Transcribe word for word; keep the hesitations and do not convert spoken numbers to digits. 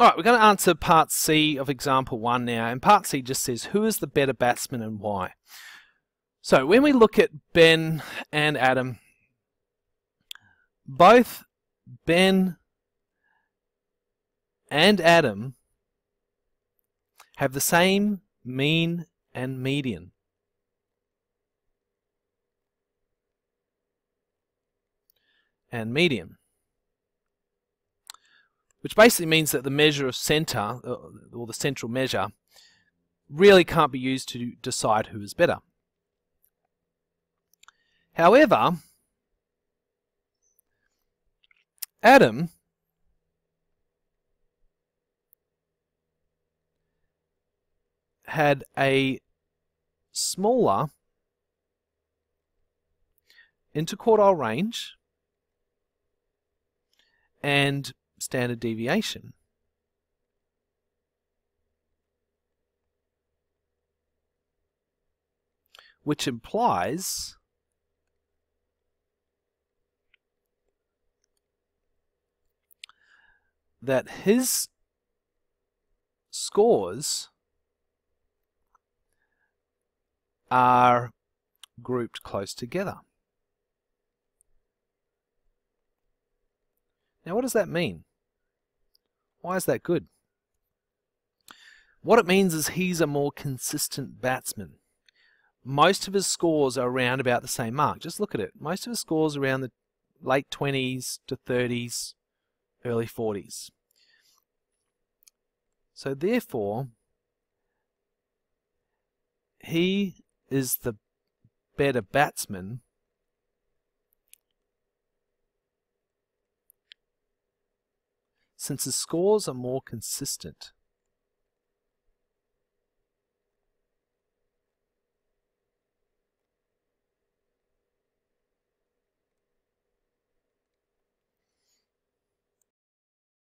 Alright, we're going to answer part C of example one now, and part C just says, who is the better batsman and why? So when we look at Ben and Adam, both Ben and Adam have the same mean and median. And median. Which basically means that the measure of centre, or the central measure, really can't be used to decide who is better. However, Adam had a smaller interquartile range and standard deviation. Which implies that his scores are grouped close together. Now, what does that mean? Why is that good? What it means is he's a more consistent batsman. Most of his scores are around about the same mark. Just look at it. Most of his scores are around the late twenties to thirties, early forties. So therefore, he is the better batsman since his scores are more consistent.